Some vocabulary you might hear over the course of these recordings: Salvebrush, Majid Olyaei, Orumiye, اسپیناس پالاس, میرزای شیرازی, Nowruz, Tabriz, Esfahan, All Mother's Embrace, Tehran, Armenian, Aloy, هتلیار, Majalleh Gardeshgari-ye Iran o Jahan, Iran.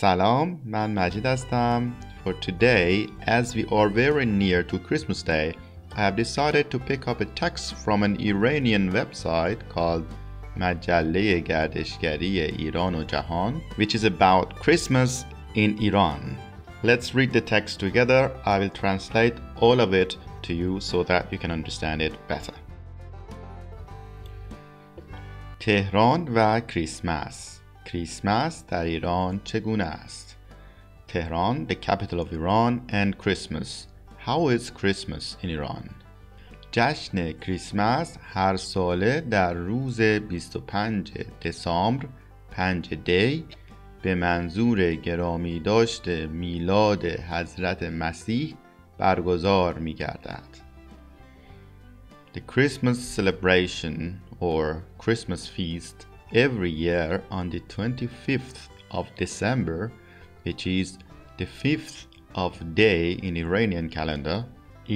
سلام، من مجید هستم. For today, as we are very near to Christmas Day, I have decided to pick up a text from an Iranian website called Majalleh Gardeshgari-ye Iran o Jahan, which is about Christmas in Iran. Let's read the text together. I will translate all of it to you so that you can understand it better. تهران و کریسمس. کریسمس در ایران چگونه است؟ Tehran, the capital of Iran, and Christmas. How is Christmas in Iran? جشن کریسمس هر ساله در روز 25 دسامبر 5 دی به منظور گرامی داشته میلاد حضرت مسیح برگزار می گردد. The Christmas celebration or Christmas feast every year on the 25th of December, which is the 5th of day in Iranian calendar,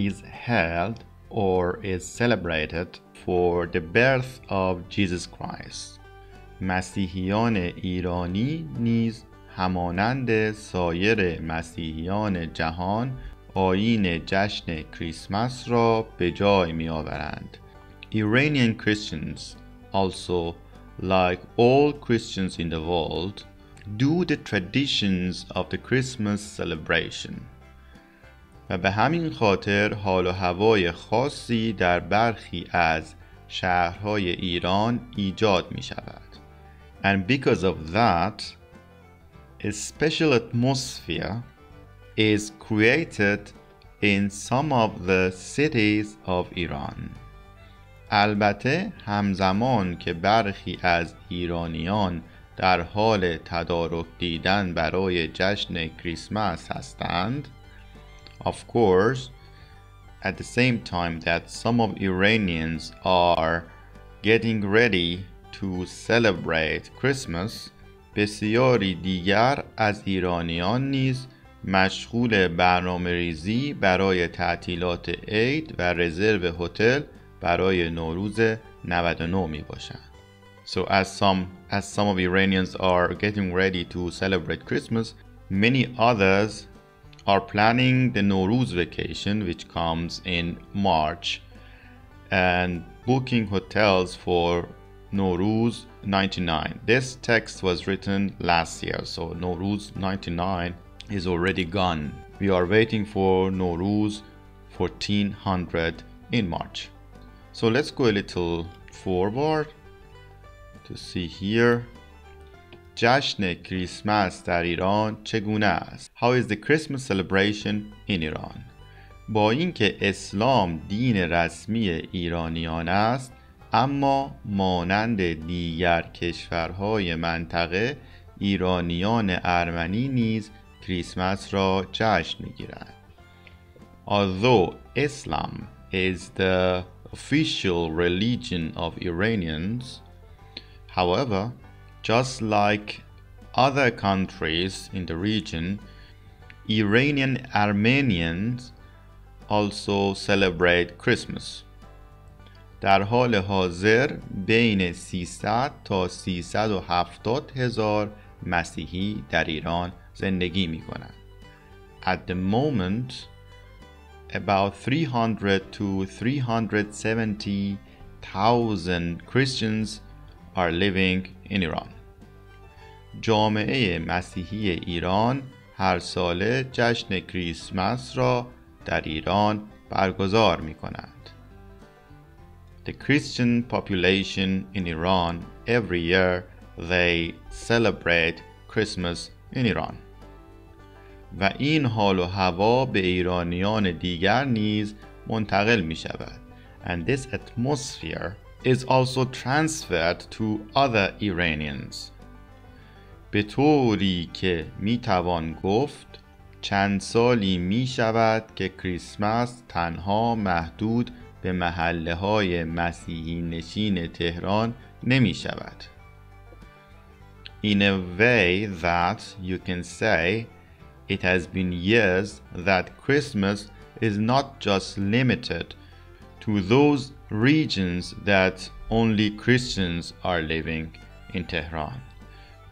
is held or is celebrated for the birth of Jesus Christ. مسیحیان ایرانی نیز همانند سایر مسیحیان جهان آیین جشن کریسمس را به جای می آورند. Iranian Christians also, like all Christians in the world, do the traditions of the Christmas celebration. و به همین خاطر حال و هوای خاصی در برخی از شهرهای ایران ایجاد می شود. And because of that, a special atmosphere is created in some of the cities of Iran. البته همزمان که برخی از ایرانیان در حال تدارک دیدن برای جشن کریسمس هستند, of course, at the same time that some of Iranians are getting ready to celebrate Christmas, بسیاری دیگر از ایرانیان نیز مشغول برنامه‌ریزی برای تعطیلات عید و رزرو هتل برای نوروز 99 می باشند. So as some of Iranians are getting ready to celebrate Christmas, many others are planning the Nowruz vacation, which comes in March, and booking hotels for Nowruz 99. This text was written last year, so Nowruz 99 is already gone. We are waiting for Nowruz 1400 in March. So let's go a little forward to see here. جشن کریسمس در ایران چگونه است؟ How is the Christmas celebration in Iran? با اینکه اسلام دین رسمی ایرانیان است, اما مانند دیگر کشورهای منطقه ایرانیان ارمنی نیز کریسمس را جشن می‌گیرند. Although Islam is the official religion of Iranians, however, just like other countries in the region, Iranian Armenians also celebrate Christmas. در حال حاضر بین 300 تا 370 هزار مسیحی در ایران زندگی می کنند. At the moment, about 300 to 370,000 Christians are living in Iran. جامعه مسیحی ایران هر ساله جشن کریسمس را در ایران برگزار می کنند. The Christian population in Iran every year they celebrate Christmas in Iran. و این حال و هوا به ایرانیان دیگر نیز منتقل می شود. And this atmosphere is also transferred to other Iranians. به طوری که می توان گفت چند سالی می شود که کریسمس تنها محدود به محله های مسیحی نشین تهران نمی شود. In a way that you can say it has been years that Christmas is not just limited to those regions that only Christians are living in Tehran,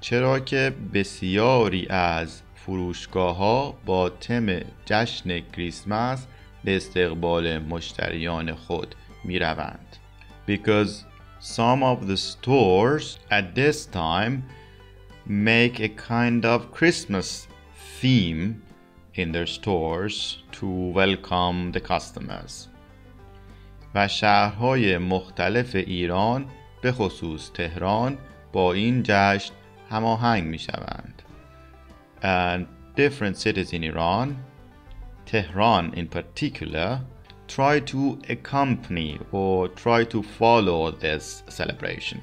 چرا که بسیاری از فروشگاه‌ها با تم جشن کریسمس به استقبال مشتریان خود می‌روند. Because some of the stores at this time make a kind of Christmas theme in their stores to welcome the customers. و شهرهای مختلف ایران به خصوص تهران با این جشن هماهنگ میشوند. And different cities in Iran, Tehran in particular, try to accompany or try to follow this celebration.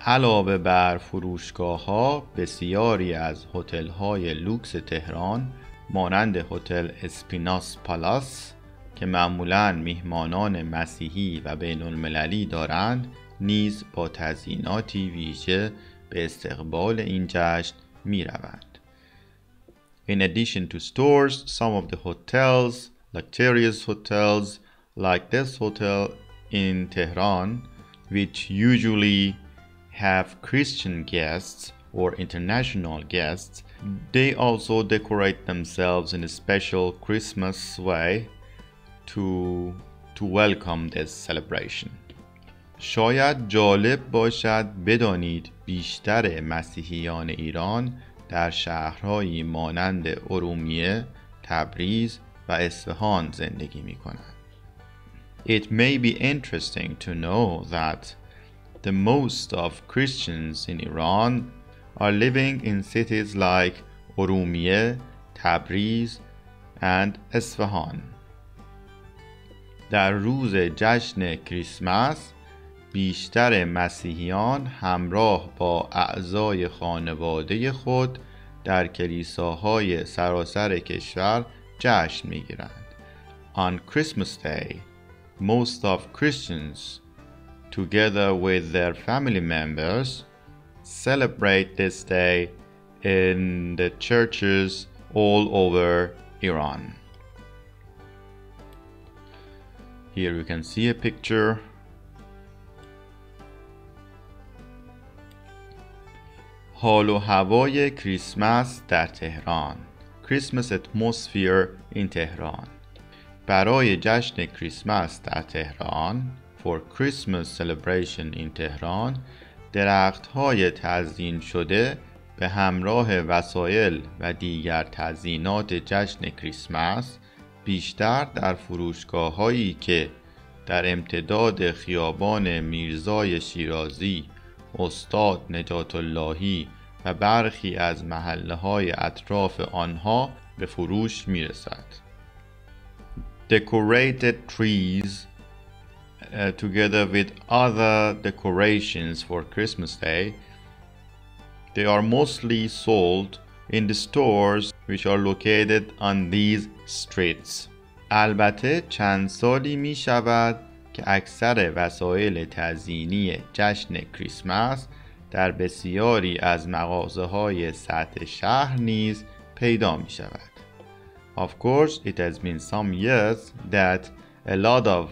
علاوه بر فروشگاه‌ها، بسیاری از هتل‌های لوکس تهران مانند هتل اسپیناس پالاس که معمولاً میهمانان مسیحی و بین‌المللی دارند، نیز با تزییناتی ویژه به استقبال این جشن می‌روند. In addition to stores, some of the hotels, luxurious hotels, like this hotel in Tehran, which usually have Christian guests or international guests, they also decorate themselves in a special Christmas way to welcome this celebration. شاید جالب باشد بدانید بیشتر مسیحیان ایران در شهرهایی مانند ارومیه، تبریز و اصفهان زندگی می کنند. It may be interesting to know that the most of Christians in Iran are living in cities like Orumiye, Tabriz and Esfahan. در روز جشن کریسمس بیشتر مسیحیان همراه با اعضای خانواده خود در کلیساهای سراسر کشور جشن می‌گیرند. On Christmas Day, most of Christians, together with their family members, celebrate this day in the churches all over Iran. Here you can see a picture. حال و هوای کریسمس در تهران. Christmas atmosphere in Tehran. برای جشن کریسمس در تهران for Christmas celebration in Tehran درخت‌های تزیین شده به همراه وسایل و دیگر تزیینات جشن کریسمس بیشتر در فروشگاه‌هایی که در امتداد خیابان میرزای شیرازی، استاد نجات اللهی و برخی از محله‌های اطراف آنها به فروش می‌رسد. Decorated trees together with other decorations for Christmas Day, they are mostly sold in the stores which are located on these streets. البته چند سالی می شود که اکثر وسایل تزیینی جشن کریسمس در بسیاری از مغازه‌های سطح شهر نیز پیدا می شود. Of course, it has been some years that a lot of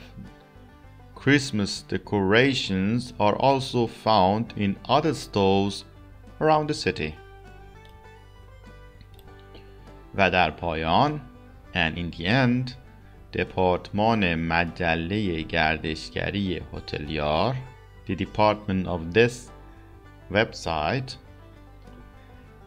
Christmas decorations are also found in other stores around the city. و در پایان and in the end دپارتمان مجله گردشگری هتلیار the department of this website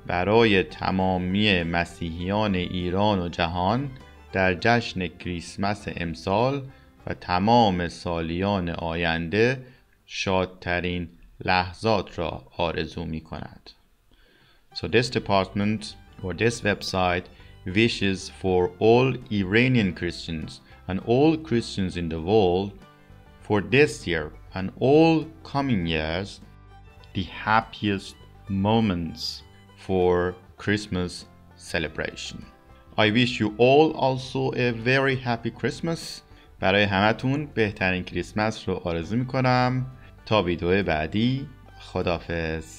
برای تمامی مسیحیان ایران و جهان در جشن کریسمس امسال و تمام سالیان آینده شادترین لحظات را آرزو می کند. So this department or this website wishes for all Iranian Christians and all Christians in the world for this year and all coming years the happiest moments for Christmas celebration. I wish you all also a very happy Christmas. برای همتون بهترین کریسمس رو آرزو می‌کنم. تا ویدیو بعدی، خداحافظ.